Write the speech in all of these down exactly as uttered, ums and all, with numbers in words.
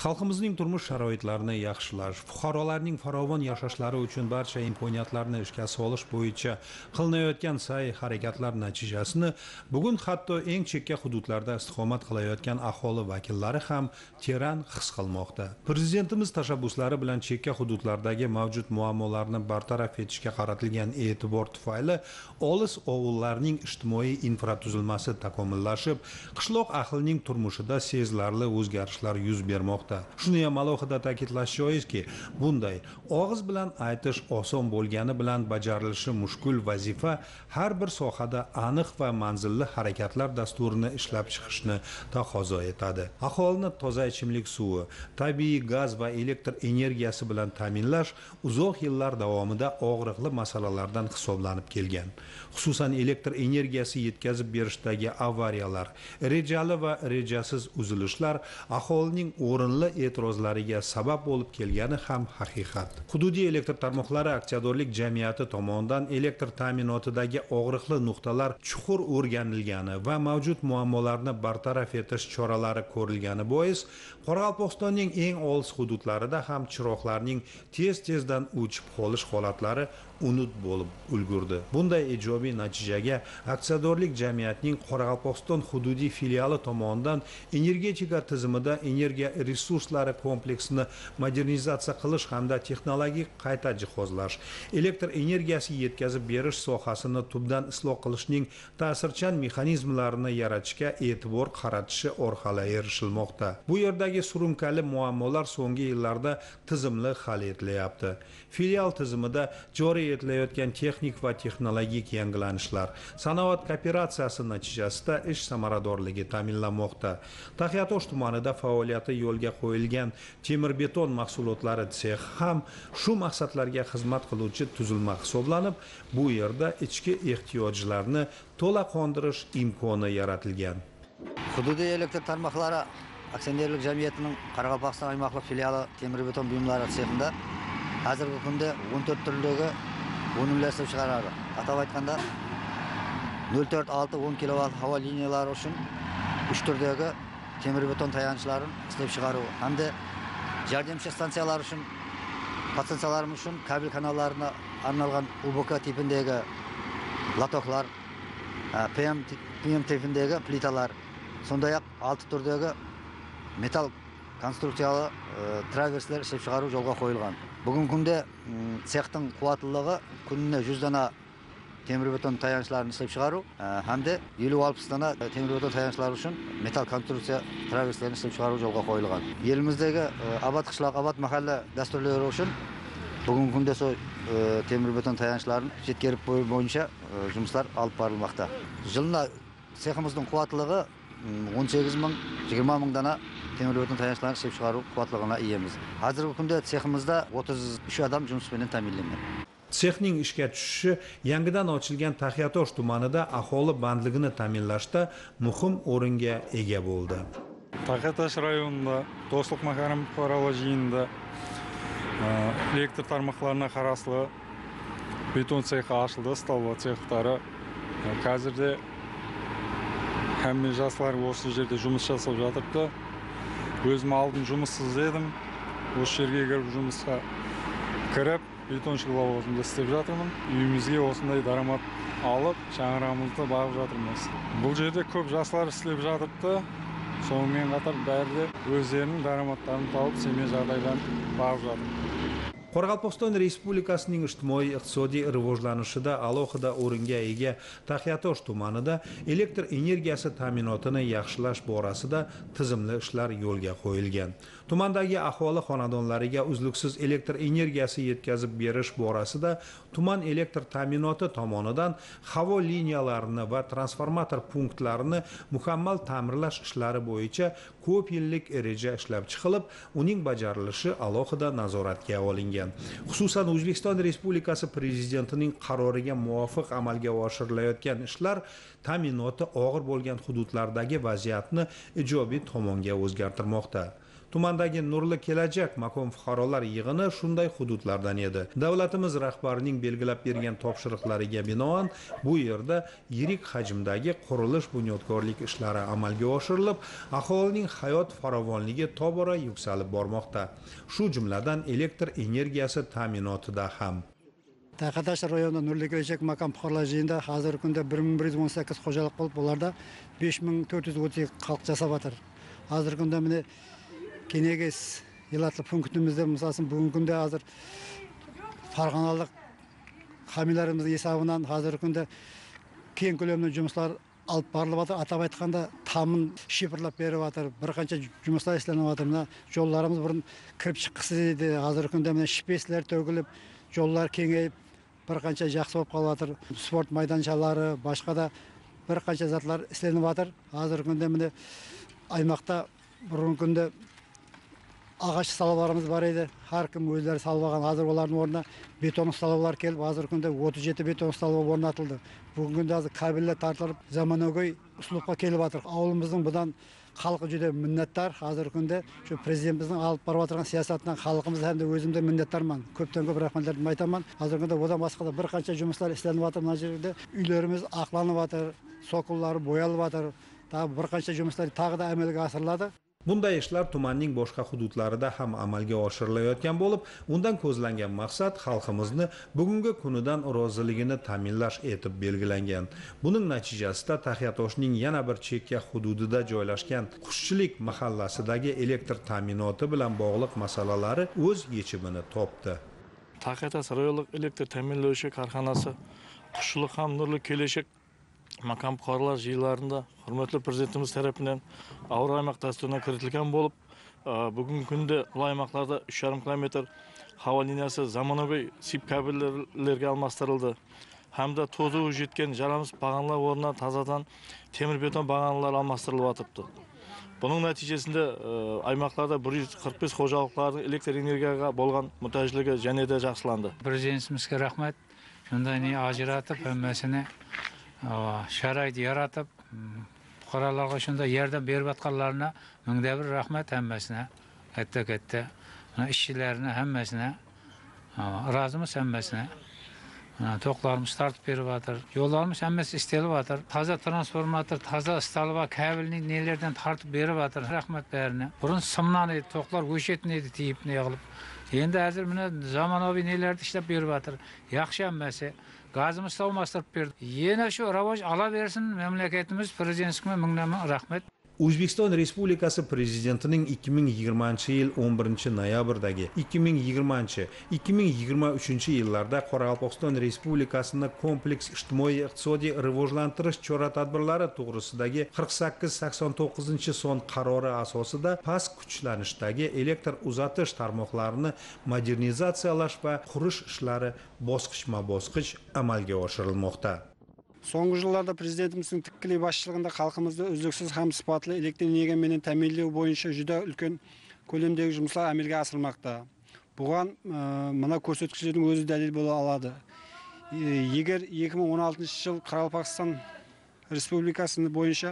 Xalqımızın turmuş şəraitlərini yaxşılar, fuqarolarning farovon yaşashlari uchun barcha imkoniyatlarni ishga solish bo'yicha qilinayotgan sa'y-harakatlar natijasini bugun hatto eng chekka hududlarda istiqomat qilayotgan aholi vakillari ham teran his qilmoqda. Prezidentimiz tashabbuslari bilan chekka hududlardagi mavjud muammolarni bartaraf etishga qaratilgan e'tibor tufayli olis ovullarning ijtimoiy infratuzilmasi takomillashib, qishloq ahlining turmushida sezilarli o'zgarishlar yuz bermoqda. Shuni ham alohida ta'kidlash joizki, bunday og'iz bilan aytish oson bo'lgani bilan bajarilishi mushkul vazifa har bir sohada aniq va manzilli harakatlar dasturini ishlab chiqishni taqozo etadi. Aholini toza ichimlik suvi, tabiiy gaz va elektr energiyasi bilan ta'minlash uzoq yillar davomida og'riqli masalalardan hisoblanib kelgan. Xususan elektr energiyasi yetkazib berishdagi avariyalar, rejali va rejasiz uzilishlar aholining o'rinli e'tirozlariga sabab bo'lib kelgani ham haqiqat. Hududiy elektr tarmoqlari aksiyadorlik jamiyati tomonidan elektr ta'minotidagi og'riqli nuqtalar chuqur o'rganilgani va mavjud muammolarni bartaraf etish choralari ko'rilgani bois Qoraqalpog'istonning eng olis hududlarida ham chiroqlarning tez-tezdan o'chib qolish holatlari unut bo'lib ulgurdi. Bunday ijobiy natijaga aksiyadorlik jamiyatining Qoraqalpog'iston hududiy filiali tomonidan energetika tizimida energiya resurslari kompleksini modernizatsiya qilish hamda texnologik qayta jihozlash, elektr energiyasi yetkazib berish sohasini tubdan isloh qilishning ta'sirchan mexanizmlarini yaratishga e'tibor qaratishi orqali erishilmoqda. Bu yerdagi surunkali muammolar so'nggi yillarda tizimli hal etilyapti. Filial tizimida joriy etilayotgan texnik va texnologik yangilanishlar, sanoat kooperatsiyasi natijasida ish samaradorligi ta'minlanmoqda. Taxiatosh tumanida faoliyati yo'lga qo'yilgan temir-beton mahsulotlari sexi ham shu maqsadlarga xizmat qiluvchi tuzilma hisoblanib, bu yerda ichki ehtiyojlarni to'la qondirish imkoni yaratilgan. Hududiy elektr tarmoqlari aksiyadorlik jamiyatining Qoraqalpog'iston aymaqliq filiali temir-beton buyumlari sexida hozirgi kunda o'n to'rt turdagi o'nimlashtirib chiqaradi. Atab aytganda nol to'rt olti o'n kilovolt havo liniyalari uchun uch turdagi temir-beton tayanchlarini ishlab chiqaruv hamda yordamchi stansiyalar uchun podstansiyalar uchun kabel kanallarına arnalgan U B K tipindagi latoklar, P M tipindagi plitalar, shunday-ak olti turdagi metal konstruksiyalar, traverslar ishlab chiqaruv yo'lga qo'yilgan. Bugungi kunda sexning quvvatliligi kunni yuz dona temir-beton tayançlarını ishlab chiqaruv hamda ellik olti dona temir-beton tayançlar uchun metal konstruksiya traverslarini ishlab chiqaruv yo'lga qo'yilgan. Yelimizdagi abad qishloq, abad mahalla dasturlari uchun bugungi kunda so temir-beton tayançlarni yetkazib berish bo'yicha жұмыстар алып барылмақта. Жылына seximizning quvvatliligi o'n sakkiz ming yigirma ming dona temir-beton tayançlarni ishlab chiqaruv quvvatligini iyemiz. Hozirgi kunda seximizda o'ttiz uch odam жұмыс bilan ta'minlangan. Sexning ishga tushishi yangidan ochilgan Taxiatosh tumanida aholi bandligini ta'minlashda muhim o'ringa ega bo'ldi. Taxiatosh rayonida Do'stlik Maharam Qoralo'yinda elektr tarmoqlariga qarasli beton sexi ochildi, stolva sexlari hozirda hamma yoshlar o'sha yerda жұмыс жасап жатırdı. O'zim oldin жұмыссыз edim. O'sha yerga kirib жұмысқа kirib betonchi lavozimda ishlab жатырмын. Uyimizga осындай дарамат алып, шаңырағымызды бағып жатырмыз. Бұл жерде көп жастар ishlab жатырды. Сонымен қатар бәрі өздерінің дараматтарын тауып, семей жағдайдан бағып жатыр. Qoraqalpog'iston Respublikasining ijtimoiy-iqtisodiy rivojlanishida alohida o'ringa ega Taxiatosh tumanida elektr energiyasi ta'minotini yaxshilash borasida tizimli ishlar yo'lga qo'yilgan. Tumandagi aholi xonadonlariga uzluksiz elektr energiyasi yetkazib berish borasida tuman elektr ta'minoti tomonidan havo liniyalarini va transformator punktlarini mukammal ta'mirlash ishlari bo'yicha ko'p yillik reja ishlab chiqilib, uning bajarilishi alohida nazoratga olingan. Xususan O'zbekiston Respublikasi prezidentining qaroriga muvofiq amalga oshirilayotgan ishlar ta'minoti og'ir bo'lgan hududlardagi vaziyatni ijobiy tomonga o'zgartirmoqda. Tumandagi nurli kelajak maqom fuqarolar yig'ini shunday hududlardan edi. Davlatimiz rahbarining belgilab bergan topshiriqlariga binoan bu yerda yirik hajmdagi qurilish bunyodkorlik ishlari amalga oshirilib, aholining hayot farovonligi tobora yuksalib bormoqda. Shu jumladan elektr energiyasi ta'minotida ham. Taqadash rayonida nurli kelajak maqom fuqarolariga hozirgi kunda bir ming bir yuz o'n sakkiz xo'jalik bo'lib, ularda besh ming to'rt yuz o'ttiz xalq jasovatir. Hozirgi kunda meni Keneges yılatlı punktimizde misasın bugün günde hazır Farg'onalık hamilerimizin hesabından hazır günde keng ko'lamli жұмыстар alıp barılavatır. Atab aytganda tamın shifrlab berivatır. Bir qancha жұмыстар ishlanavatır. Mana yo'llarimiz burun kirib chiqqisi edi. Hazır günde mana shpeslar to'gilib, yo'llar kengayib, bir qancha yaxshi bo'lib qolavatır. Sport maydonchalari, boshqa da bir qancha zatlar ishlanavatır. Hazır günde mana aymaqda burun günde ağaç salvalarımız var idi. Her kim o'zlari salvagan hazır onların ornuna beton salvalar kelib, hazır kunda o'ttiz yetti beton salva o'rnatildi. Bugungi kunda qabillar tartilib, zamonaviy uslubga kelyaptir. Avlimizning bundan xalqi juda minnatdor. Hazır kunda shu prezidentimizning olib borib o'tirgan siyosatidan xalqimiz hamda o'zimda minnatdorman. Ko'pdan ko'p rahmatlarni aytaman. Hazır kunda o'zdan boshqada bir qancha жұмыстар ishlanyaptir. Mana yerda uylarimiz aqlanyaptir, soqillari bo'yalyaptir. Daha bir qancha жұмыстар tag'da amalga oshiriladi. Bunday ishlar tumanning boshqa hududlarida ham amalga oshirilayotgan bo'lib, undan ko'zlangan maqsad xalqimizni bugungi kunidan roziligini ta'minlash etib belgilangan. Buning natijasida Taxiatoshning yana bir chekka hududida joylashgan Qushchilik mahallasidagi elektr ta'minoti bilan bog'liq masalalari o'z yechimini topdi. Taxiatosh rayonlik elektr ta'minlovchi korxonasi Qushchilik ham nurli kelajak makam fuqarolar yig'inlarida hurmatli prezidentimiz tomonidan Avro aymoq dasturiga kiritilgan bo'lib, bugungi kunda loyimaqlarda uch yarim kilometr havo liniyasi zamonaviy sip kabellarga almashtirildi. Hamda to'zuv yetgan jaramiz bag'anlar o'rnida tazadan temir beton bag'anlar almashtirilib o'tibdi. Buning natijasida aymoqlarda bir yuz qirq besh xo'jaliklarning elektr energiyaga bo'lgan muhtojligi yanada yaxshilandi. Prezidentimizga rahmat. Shundan keyin ajratib hammasini sharoit yaratib, fuqarolarga shunda yerdan berib atganlarına mingda bir rahmat hammasına, katta-katta ishchilarni hammasına, razimiz hammasına, to'qlarimiz tartib berivatir, yo'llarimiz hammasi ishlayivatir, taza transformator, taza stalva kabelning nelardan tartib berivatir, rahmat barini. Burun simnan edi, to'qlar o'shetni edi, tiyibni yig'ilib. Endi hozir mana zamonaviy nelarda ishlab berivatir, yaxshi hammasi. Gazimiz savmastirib berdi. Yana shu rivoj olaversin memleketimiz prezidentimizga mingdan rahmat. O'zbekiston Respublikasi prezidentining ikki ming yigirmanchi yil o'n birinchi noyabrdagi, ikki ming yigirmanchi ikki ming yigirma uchinchi yillarda Qoraqalpog'iston Respublikasini kompleks ijtimoiy iqtisodiy rivojlantirish chora-tadbirlari to'g'risidagi qirq sakkiz sakson to'qqizinchi son qarori asosida past kuchlanishdagi elektr uzatish tarmoqlarini modernizatsiyalash va qurish ishlari bosqichma-bosqich amalga oshirilmoqda. So'nggi yillarda prezidentimizning tikkili boshchiligida xalqimizni uzluksiz ham sifatli elektr energiya bilan ta'minlash bo'yicha juda ulkan ko'lamdagi ishlar amalga oshirilmoqda. Bugan mana ko'rsatkichlarning o'zi dalil bo'la oladi. Agar ikki ming o'n oltinchi yil Qoraqalpog'iston Respublikasi bo'yicha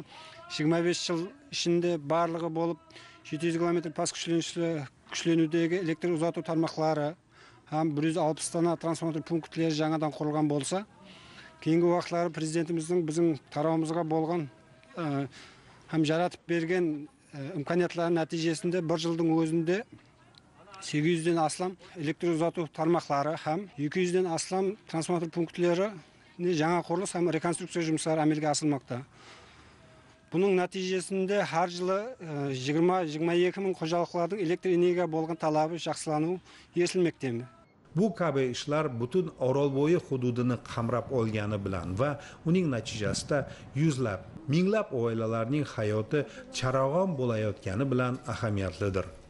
yigirma besh yil ichida barligi bo'lib yetti yuz kilometr past kuchlanishli kuchlanuvdagi elektr uzatuv tarmoqlari ham bir yuz oltmish tana transformator punktlari yangidan qurilgan bo'lsa, keyingi vaqtlari prezidentimizning bizning tarafimizga bo'lgan ham yaratib bergan imkoniyatlar natijasida bir yilning o'zida sekiz yüz dan aslam elektr uzatuv tarmoqlari ham ikki yuz dan aslam transformator punktlari yangi qurilish ham rekonstruksiya ishlari amalga oshirilmoqda. Buning natijasida har yili yigirma yigirma ikki ming xo'jaliklarning elektr energiyaga bo'lgan talabi yaxshilanuv yetilmoqda. Bu kabi ishlar butun Orolbo'yi hududini qamrab olgani bilan va uning natijasida yuzlab, minglab oilalarning hayoti charog'on bo'layotgani bilan ahamiyatlidir.